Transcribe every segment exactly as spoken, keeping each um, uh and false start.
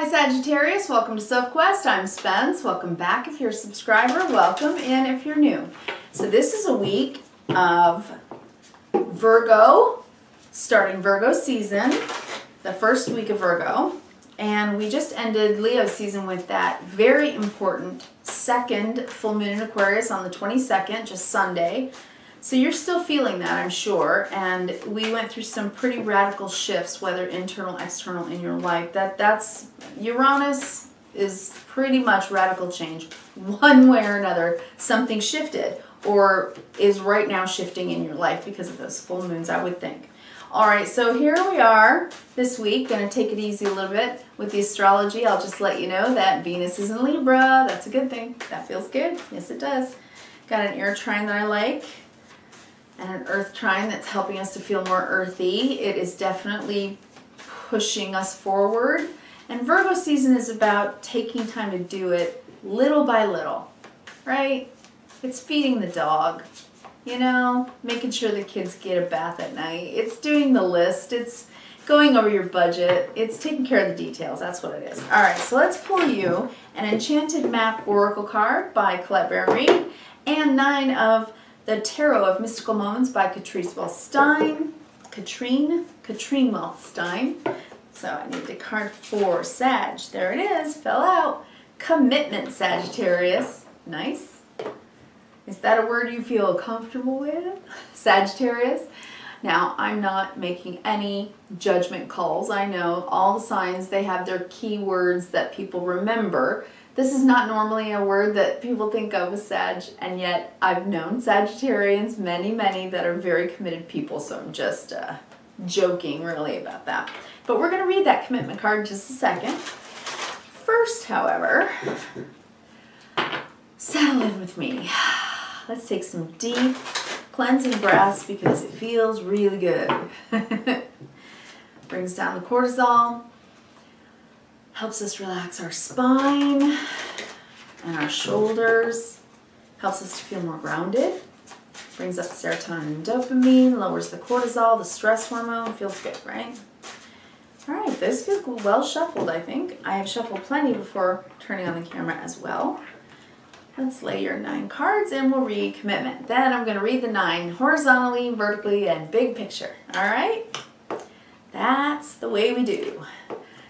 Hi Sagittarius, welcome to Sophquest. I'm Spence. Welcome back if you're a subscriber. Welcome in if you're new. So this is a week of Virgo, starting Virgo season, the first week of Virgo. And we just ended Leo season with that very important second full moon in Aquarius on the twenty-second, just Sunday. So you're still feeling that, I'm sure, and we went through some pretty radical shifts, whether internal, external, in your life. That that's Uranus is pretty much radical change. One way or another, something shifted or is right now shifting in your life because of those full moons, I would think. All right, so here we are this week. Going to take it easy a little bit with the astrology. I'll just let you know that Venus is in Libra. That's a good thing. That feels good. Yes, it does. Got an air trine that I like, and an earth trine that's helping us to feel more earthy. It is definitely pushing us forward. And Virgo season is about taking time to do it little by little, right? It's feeding the dog, you know, making sure the kids get a bath at night. It's doing the list. It's going over your budget. It's taking care of the details. That's what it is. All right, so let's pull you an Enchanted Map Oracle card by Colette Baron-Reed and nine of the Tarot of Mystical Moments by Catrin Welz-Stein. Catrin, Catrin Welz-Stein. So I need the card for Sag. There it is, fell out. Commitment, Sagittarius. Nice. Is that a word you feel comfortable with, Sagittarius? Now, I'm not making any judgment calls. I know all the signs, they have their key words that people remember. This is not normally a word that people think of as Sag, and yet I've known Sagittarians, many, many, that are very committed people, so I'm just uh, joking really about that. But we're going to read that commitment card in just a second. First, however, settle in with me. Let's take some deep cleansing breaths because it feels really good. Brings down the cortisol. Helps us relax our spine and our shoulders, helps us to feel more grounded, brings up serotonin and dopamine, lowers the cortisol, the stress hormone, feels good, right? All right, those feel well shuffled, I think. I have shuffled plenty before turning on the camera as well. Let's lay your nine cards and we'll read commitment. Then I'm gonna read the nine horizontally, vertically, and big picture, all right? That's the way we do.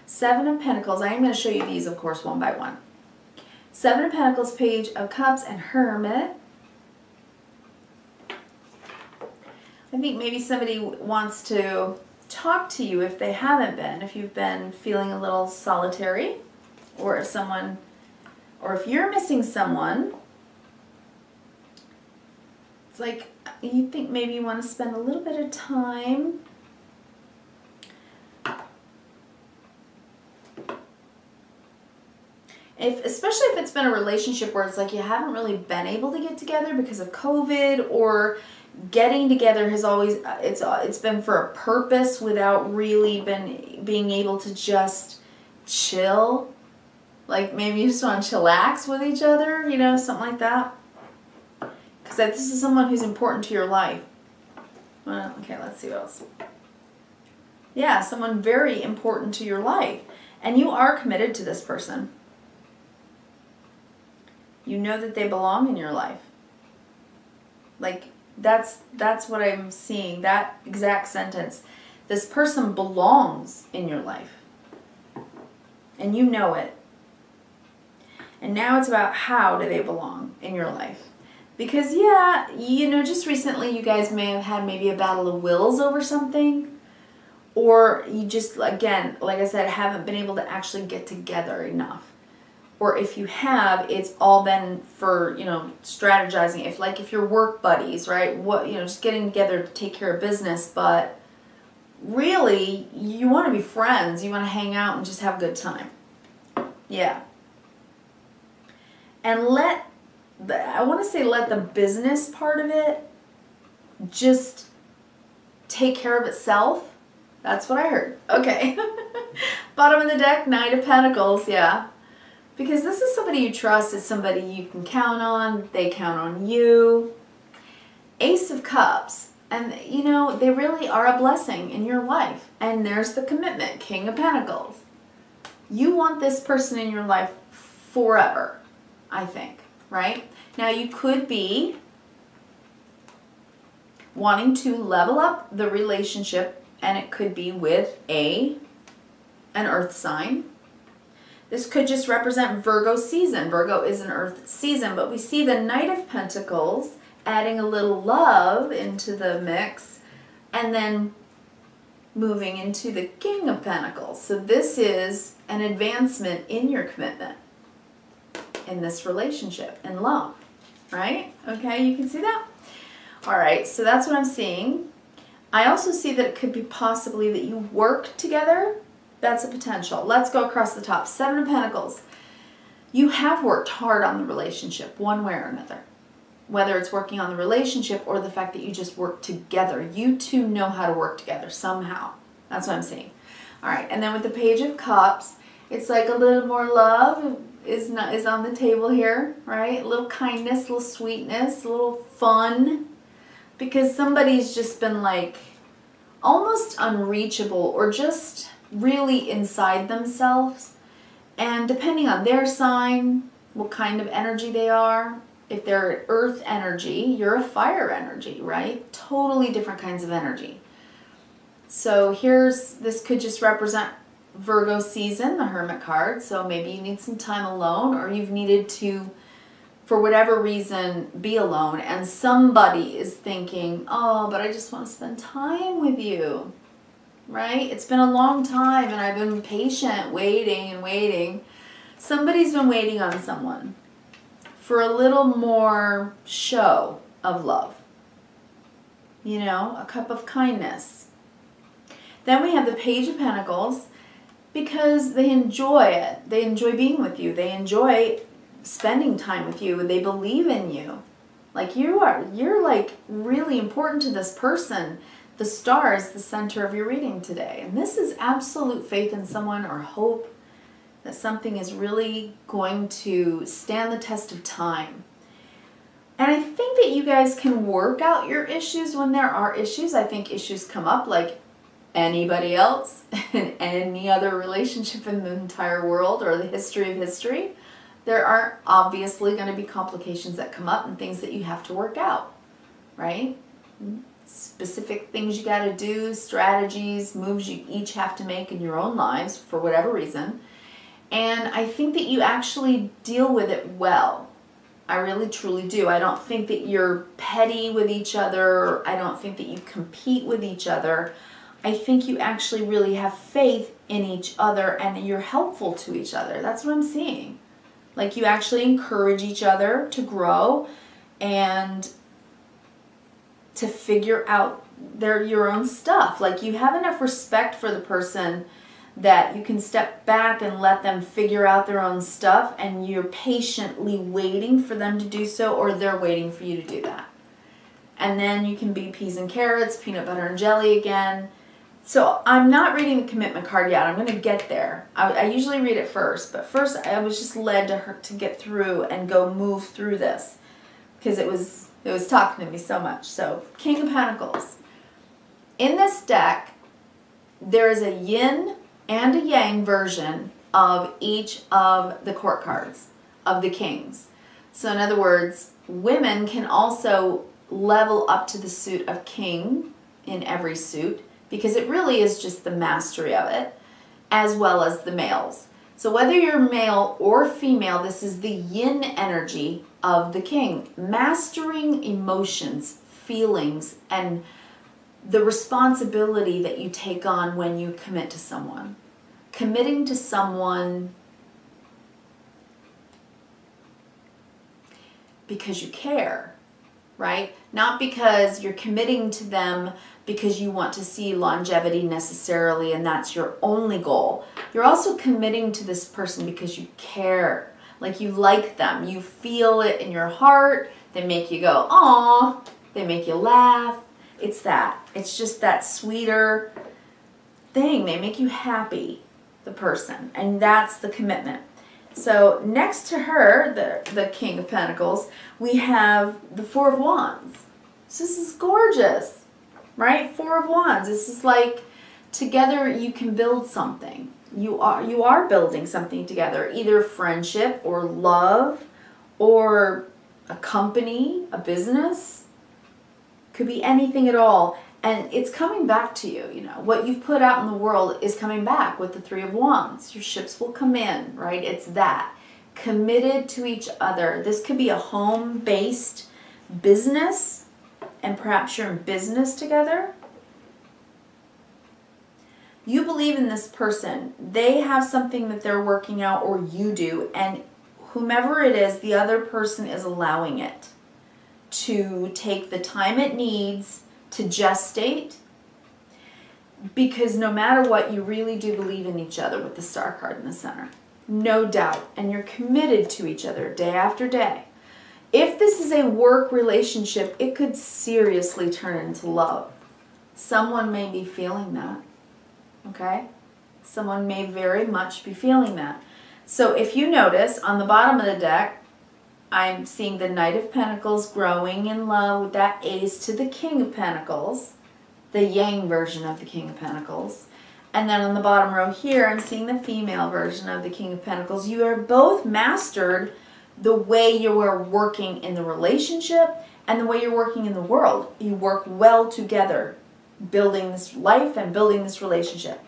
Seven of Pentacles. I am going to show you these, of course, one by one. Seven of Pentacles, Page of Cups, and Hermit. I think maybe somebody wants to talk to you if they haven't been, if you've been feeling a little solitary, or if someone, or if you're missing someone. It's like you think maybe you want to spend a little bit of time If, especially if it's been a relationship where it's like you haven't really been able to get together because of COVID, or getting together has always, it's it's been for a purpose without really been being able to just chill. Like maybe you just want to chillax with each other, you know, something like that. Because this is someone who's important to your life. Well, okay, let's see what else. Yeah, someone very important to your life. And you are committed to this person. You know that they belong in your life. Like, that's that's what I'm seeing, that exact sentence. This person belongs in your life. And you know it. And now it's about how do they belong in your life. Because, yeah, you know, just recently you guys may have had maybe a battle of wills over something. Or you just, again, like I said, haven't been able to actually get together enough. Or if you have, it's all been for, you know, strategizing. If like if you're work buddies, right? What, you know, just getting together to take care of business, but really you want to be friends. You want to hang out and just have a good time. Yeah. And let the, I want to say let the business part of it just take care of itself. That's what I heard. Okay. Bottom of the deck, Nine of Pentacles, yeah. Because this is somebody you trust, it's somebody you can count on, they count on you. Ace of Cups, and you know, they really are a blessing in your life. And there's the commitment, King of Pentacles. you want this person in your life forever, I think, right? Now you could be wanting to level up the relationship, and it could be with a an earth sign. This could just represent Virgo season. Virgo is an earth season, but we see the Knight of Pentacles adding a little love into the mix and then moving into the King of Pentacles. So this is an advancement in your commitment in this relationship, in love, right? Okay, you can see that? All right, so that's what I'm seeing. I also see that it could be possibly that you work together. That's a potential. Let's go across the top. Seven of Pentacles. You have worked hard on the relationship one way or another. Whether it's working on the relationship or the fact that you just work together. You two know how to work together somehow. That's what I'm seeing. All right, and then with the Page of Cups, it's like a little more love is, not, is on the table here, right? A little kindness, a little sweetness, a little fun. Because somebody's just been like almost unreachable or just really inside themselves, and depending on their sign, what kind of energy they are, if they're earth energy, you're a fire energy, right? Totally different kinds of energy. So here's, this could just represent Virgo season, the Hermit card. So maybe you need some time alone, or you've needed to, for whatever reason, be alone, and somebody is thinking, oh, but I just want to spend time with you. Right? It's been a long time and I've been patient, waiting and waiting. Somebody's been waiting on someone for a little more show of love. You know, a cup of kindness. Then we have the Page of Pentacles, because they enjoy it. They enjoy being with you. They enjoy spending time with you. They believe in you. Like you are, you're like really important to this person. The star is the center of your reading today. And this is absolute faith in someone, or hope that something is really going to stand the test of time. And I think that you guys can work out your issues when there are issues. I think issues come up like anybody else in any other relationship in the entire world or the history of history. There are obviously going to be complications that come up and things that you have to work out, right? Specific things you got to do, strategies, moves you each have to make in your own lives for whatever reason. And I think that you actually deal with it well. I really truly do. I don't think that you're petty with each other. I don't think that you compete with each other. I think you actually really have faith in each other, and you're helpful to each other. That's what I'm seeing. Like you actually encourage each other to grow and to figure out their your own stuff. Like you have enough respect for the person that you can step back and let them figure out their own stuff, and you're patiently waiting for them to do so, or they're waiting for you to do that. And then you can be peas and carrots, peanut butter and jelly again. So I'm not reading the commitment card yet. I'm going to get there. I, I usually read it first, but first I was just led to her to get through and go move through this because it was It was talking to me so much. So, King of Pentacles. In this deck, there is a yin and a yang version of each of the court cards, of the kings. So, in other words, women can also level up to the suit of king in every suit, because it really is just the mastery of it, as well as the males. So, whether you're male or female, this is the yin energy of the king, mastering emotions, feelings, and the responsibility that you take on when you commit to someone. Committing to someone because you care, right? Not because you're committing to them because you want to see longevity necessarily and that's your only goal. You're also committing to this person because you care. Like you like them, you feel it in your heart, they make you go, aw, they make you laugh. It's that, it's just that sweeter thing. They make you happy, the person, and that's the commitment. So next to her, the, the King of Pentacles, we have the Four of Wands. So this is gorgeous, right? Four of Wands, this is like together you can build something. you are you are building something together, either friendship or love or a company, a business. Could be anything at all. And it's coming back to you, you know. What you've put out in the world is coming back with the Three of Wands. Your ships will come in, right? It's that. Committed to each other. This could be a home-based business, and perhaps you're in business together. You believe in this person. They have something that they're working out, or you do, and whomever it is, the other person is allowing it to take the time it needs to gestate, because no matter what, you really do believe in each other with the star card in the center. No doubt. And you're committed to each other day after day. If this is a work relationship, it could seriously turn into love. Someone may be feeling that, okay? Someone may very much be feeling that. So if you notice, on the bottom of the deck, I'm seeing the Knight of Pentacles growing in love with that ace to the King of Pentacles, the yang version of the King of Pentacles. And then on the bottom row here, I'm seeing the female version of the King of Pentacles. You are both mastered the way you are working in the relationship and the way you're working in the world. You work well together, building this life and building this relationship.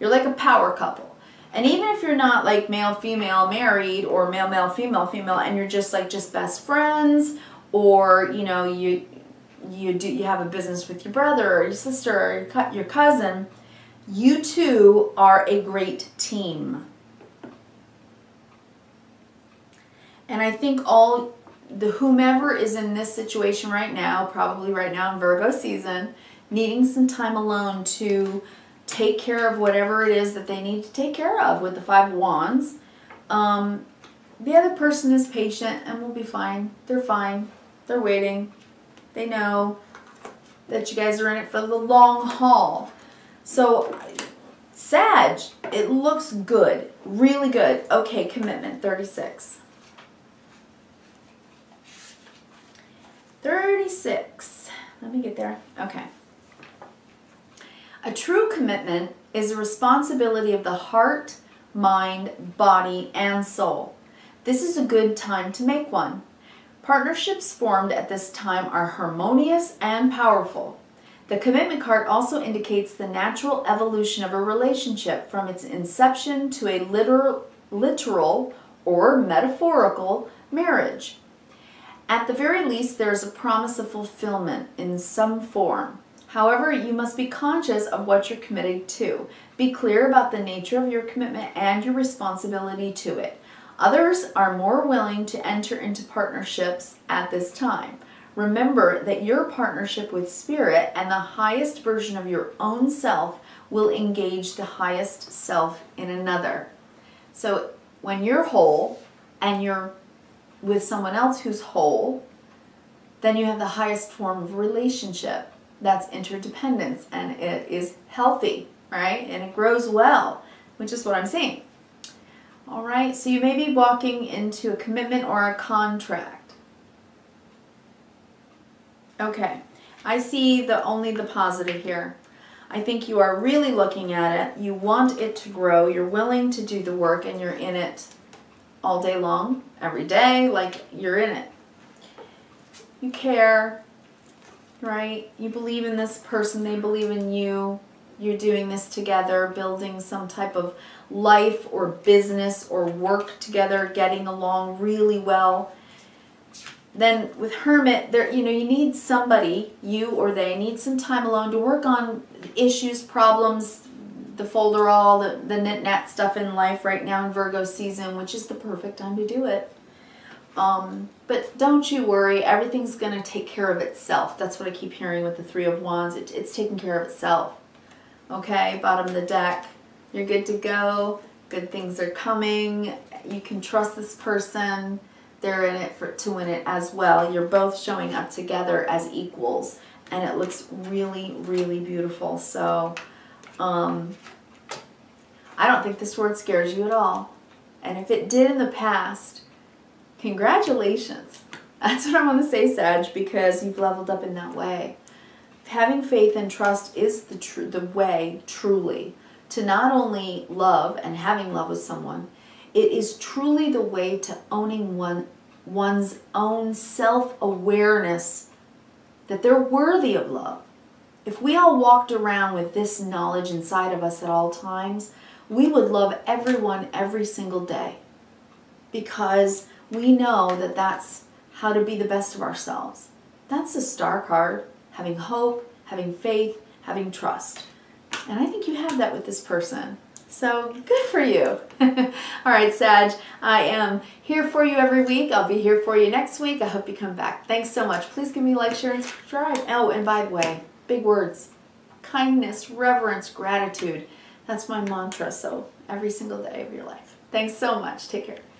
You're like a power couple. And even if you're not like male-female married or male-male, female-female, and you're just like just best friends, or, you know, you you do you have a business with your brother or your sister or your, co your cousin, you two are a great team. And I think all the whomever is in this situation right now, probably right now in Virgo season, needing some time alone to take care of whatever it is that they need to take care of with the Five of Wands. Um, the other person is patient and will be fine. They're fine. They're waiting. They know that you guys are in it for the long haul. So, Sag, it looks good. Really good. Okay, commitment, thirty-six. thirty-six. Let me get there. Okay. A true commitment is a responsibility of the heart, mind, body, and soul. This is a good time to make one. Partnerships formed at this time are harmonious and powerful. The commitment card also indicates the natural evolution of a relationship from its inception to a literal, literal or metaphorical marriage. At the very least, there is a promise of fulfillment in some form. However, you must be conscious of what you're committed to. Be clear about the nature of your commitment and your responsibility to it. Others are more willing to enter into partnerships at this time. Remember that your partnership with Spirit and the highest version of your own self will engage the highest self in another. So when you're whole and you're with someone else who's whole, then you have the highest form of relationship. That's interdependence, and it is healthy, right? And it grows well, which is what I'm saying. All right, so you may be walking into a commitment or a contract. Okay, I see the only the positive here. I think you are really looking at it. You want it to grow. You're willing to do the work, and you're in it all day long, every day, like you're in it. You care. Right? You believe in this person, they believe in you, you're doing this together, building some type of life or business or work together, getting along really well. Then with Hermit, there, you know, you need somebody, you or they, need some time alone to work on issues, problems, the folderol, the, the knit-nat stuff in life right now in Virgo season, which is the perfect time to do it. Um, but don't you worry, everything's going to take care of itself. That's what I keep hearing with the Three of Wands. It, it's taking care of itself. Okay, bottom of the deck. You're good to go. Good things are coming. You can trust this person. They're in it for, to win it as well. You're both showing up together as equals. And it looks really, really beautiful. So, um, I don't think this word scares you at all. And if it did in the past, congratulations. That's what I want to say, Sag, because you've leveled up in that way. Having faith and trust is the, tr the way, truly, to not only love and having love with someone, it is truly the way to owning one, one's own self-awareness that they're worthy of love. If we all walked around with this knowledge inside of us at all times, we would love everyone every single day, because we know that that's how to be the best of ourselves. That's the star card, having hope, having faith, having trust. And I think you have that with this person. So good for you. All right, Sag, I am here for you every week. I'll be here for you next week. I hope you come back. Thanks so much. Please give me a like, share, and subscribe. Oh, and by the way, big words, kindness, reverence, gratitude. That's my mantra, so every single day of your life. Thanks so much. Take care.